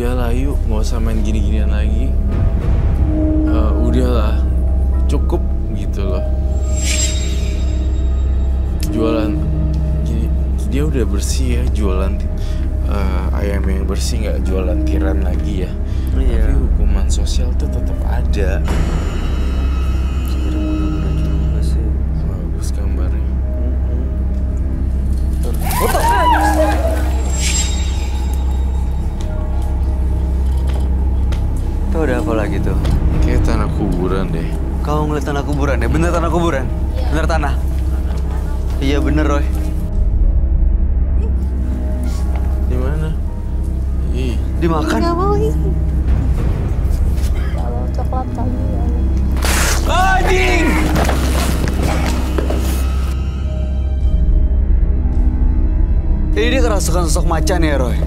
udahlah yuk, nggak usah main gini-ginian lagi. Udahlah, cukup gitu loh. Jualan, gini, dia udah bersih ya, jualan ayam yang bersih, nggak jualan tiran lagi ya. Tapi hukuman sosial tuh tetap ada. Udah apa lagi tuh? Kayak tanah kuburan deh. Kau ngeliat tanah kuburan ya? Bener tanah kuburan? Iya. Bener tanah? Iya bener, Roy. Di mana? Ih. Dimakan? Gak mau ini. Kalau coklat kali ya. Anjing! Ini dia kerasukan sosok macan ya, Roy?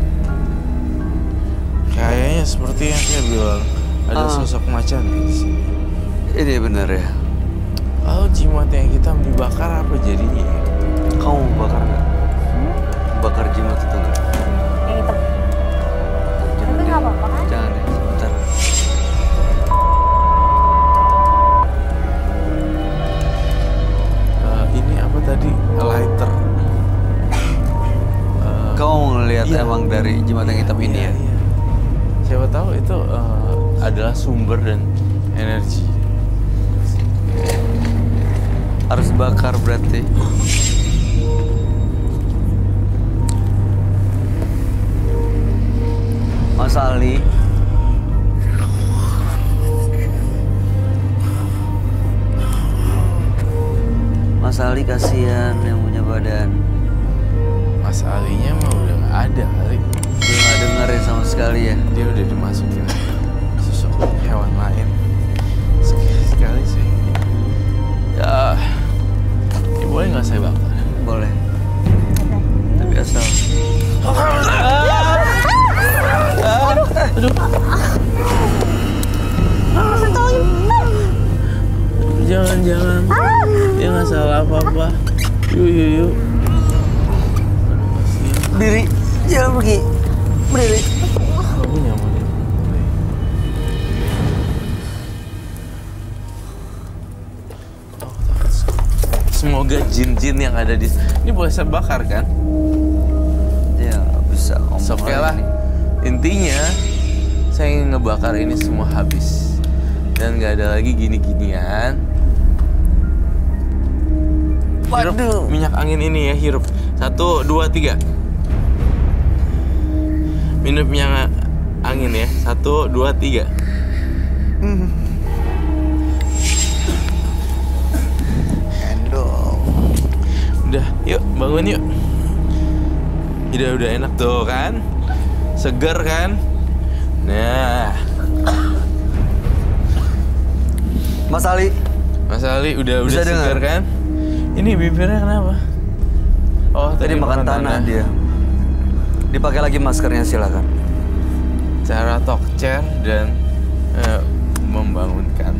Kayaknya seperti yang dia bilang. Ada sosok macan ya di sini. Ini benar ya. Lalu jimat yang kita dibakar apa jadinya? Kamu mau bakar nggak? Bakar jimat itu nggak? Yang hitam. Tapi nggak apa-apa kan? Jangan deh, sebentar. Ini apa tadi? Lighter. Kamu ngelihat iya, emang dari jimat yang hitam iya, ini ya? Iya. Siapa tahu itu adalah sumber dan energi. Harus bakar berarti. Mas Ali. Mas Ali kasihan yang punya badan. Mas Alinya mah udah nggak ada kali. Dia nggak dengerin sama sekali ya. Dia udah dimasukin sosok hewan lain. Sekali sih. Ya, ya boleh nggak saya bakar? Boleh. Tapi asal. Aduh. Jangan. Dia nggak salah apa-apa. Yuk. Berdiri, jangan pergi. Berdiri. Aku nyaman ya. Semoga jin-jin yang ada di sini boleh saya bakar kan? Ya bisa. Oke lah. Intinya saya ingin ngebakar ini semua habis dan nggak ada lagi gini-ginian. Hirup minyak angin ini ya, hirup. 1, 2, 3. Minum minyak angin ya, 1, 2, 3. Endol. Udah, yuk bangun yuk. Udah enak tuh kan? Seger kan? Nah. Mas Ali udah bisa seger kan? Ini bibirnya kenapa? Oh tadi makan tanah dia. Dipakai lagi maskernya, silakan. Cara talk chair dan membangunkan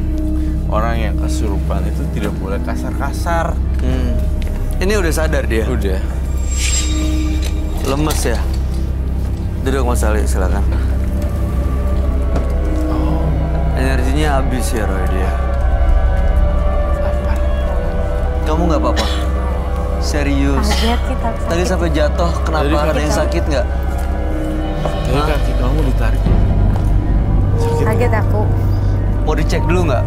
orang yang kesurupan itu tidak boleh kasar-kasar. Ini udah sadar dia? Udah. Lemes ya? Duduk Mas Ali, silakan. Oh. Energinya habis ya Roy dia. Lapar. Kamu nggak apa-apa? Serius. Tadi sampai jatuh, kenapa? Ada yang sakit nggak? Tadi kaki kamu ditarik. Sakit. Kaget aku. Mau dicek dulu nggak?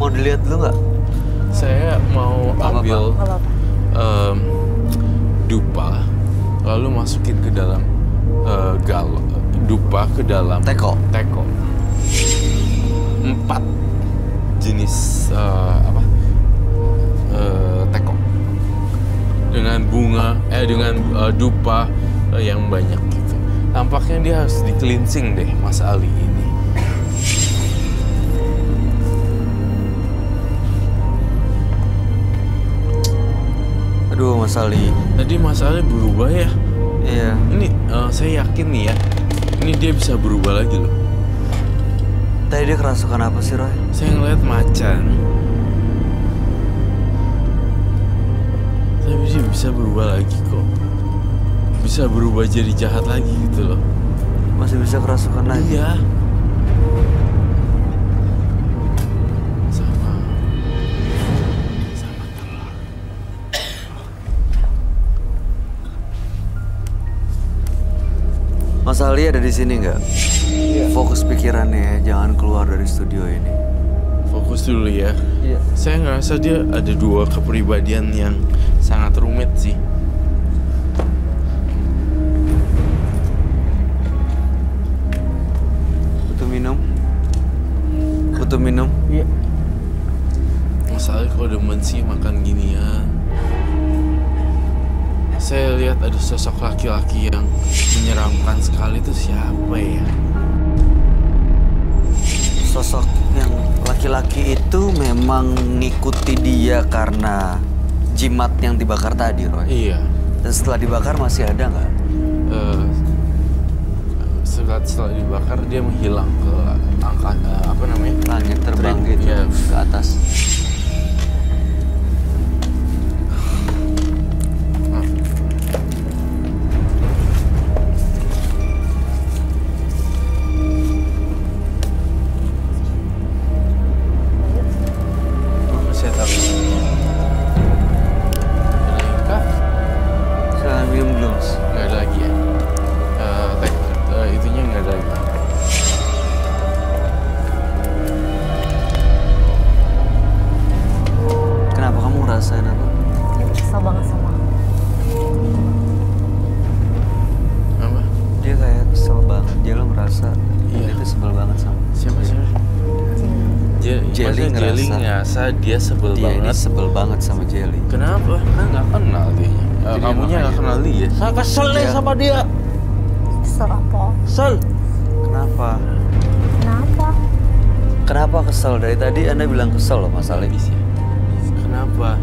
Mau dilihat dulu nggak? Saya mau ambil dupa, lalu masukin ke dalam dupa ke dalam teko. 4. Jenis teko dengan bunga dengan dupa yang banyak gitu. Tampaknya dia harus di-cleansing deh Mas Ali ini. Aduh Mas Ali. Tadi Mas Ali berubah ya? Iya. Ini saya yakin nih ya. Ini dia bisa berubah lagi loh. Tadi dia kerasukan apa sih, Roy? Saya ngeliat macan. Tapi dia bisa berubah lagi kok. bisa berubah jadi jahat lagi gitu loh. Masih bisa kerasukan lagi? Iya. Sama telur. Mas Ali ada di sini nggak? Iya. Fokus pikirannya, jangan keluar dari studio ini. Fokus dulu ya. Iya. Saya ngerasa dia ada dua kepribadian yang sangat rumit sih. Butuh minum? Iya. Masalahnya kalau demen sih makan ginian. Saya lihat ada sosok laki-laki yang menyeramkan sekali itu siapa ya? Sosok yang laki-laki itu memang ngikuti dia karena jimat yang dibakar tadi, Roy. Iya. Dan setelah dibakar masih ada nggak? Setelah dibakar dia menghilang ke angka apa namanya? Langit terbang gitu ya, ke atas. Dia sebel banget. Sebel banget sama Jelly. Kenapa? Karena nggak kenal dia. Kamunya nggak kenal dia. Saya kesel deh sama dia. Kesel apa? Kesel. Kenapa? Kenapa kesel? Dari tadi Anda bilang kesel loh, Mas Ali. Kenapa?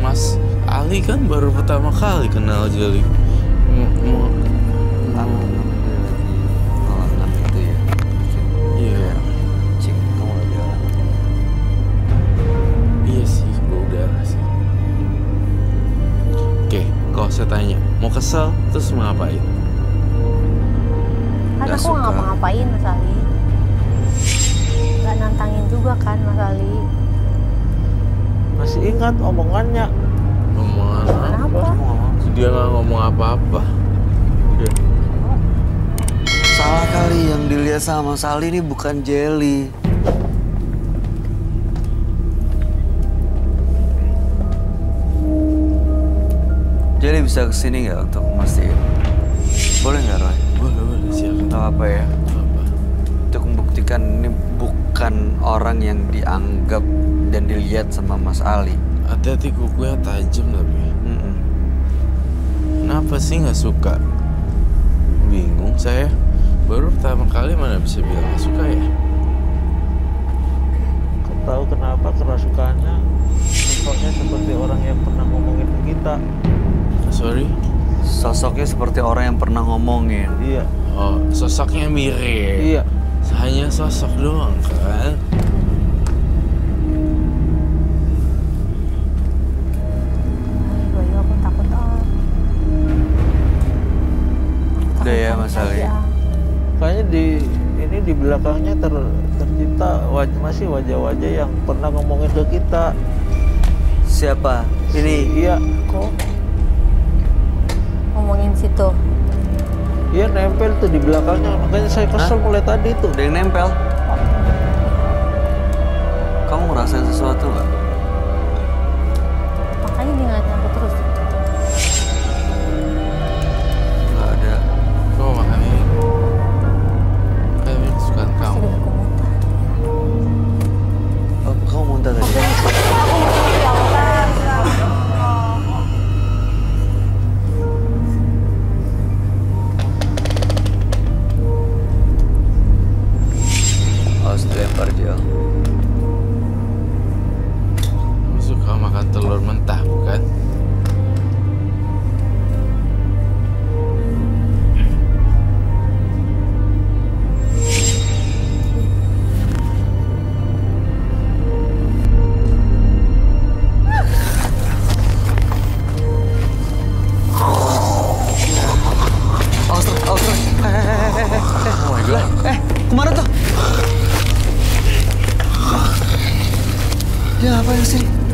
Mas Ali kan baru pertama kali kenal Jelly. Saya tanya, mau kesel, terus mau ngapain? Kan aku nggak mau ngapain, Mas Ali. Gak nantangin juga kan, Mas Ali. Masih ingat omongannya? Omongan apa? Dia nggak ngomong apa-apa. Salah kali yang dilihat sama Mas Ali ini bukan Jelly. Jelly bisa kesini nggak untuk memastikan? Boleh nggak, Roy? Boleh, silakan. Tahu apa ya? Apa? Untuk membuktikan ini bukan orang yang dianggap dan dilihat sama Mas Ali. Hati-hati kukunya tajam tapi. Kenapa sih nggak suka? Bingung saya. Baru pertama kali mana bisa bilang nggak suka ya? Tahu kenapa kerasukannya? Sosoknya seperti orang yang pernah ngomongin ke kita. Sorry? Sosoknya seperti orang yang pernah ngomongin. Iya. Oh, sosoknya mirip. Iya. Hanya sosok doang kan? Bayu, aku takut om. Udah ya Mas Ali. Kayaknya di belakangnya tercipta masih wajah-wajah yang pernah ngomongin ke kita. Siapa? Ini? Iya. Kok? Ngomongin situ. Iya nempel tuh di belakangnya, makanya saya kesel mulai tadi tuh. Ada yang nempel? Kamu ngerasain sesuatu nggak? Makanya dia ngeliat aku terus. Nggak ada. Kamu makanya kayak kesukaan kamu. Masih aku muntah. Oh, kamu muntah tadi? Dia ngapain sih?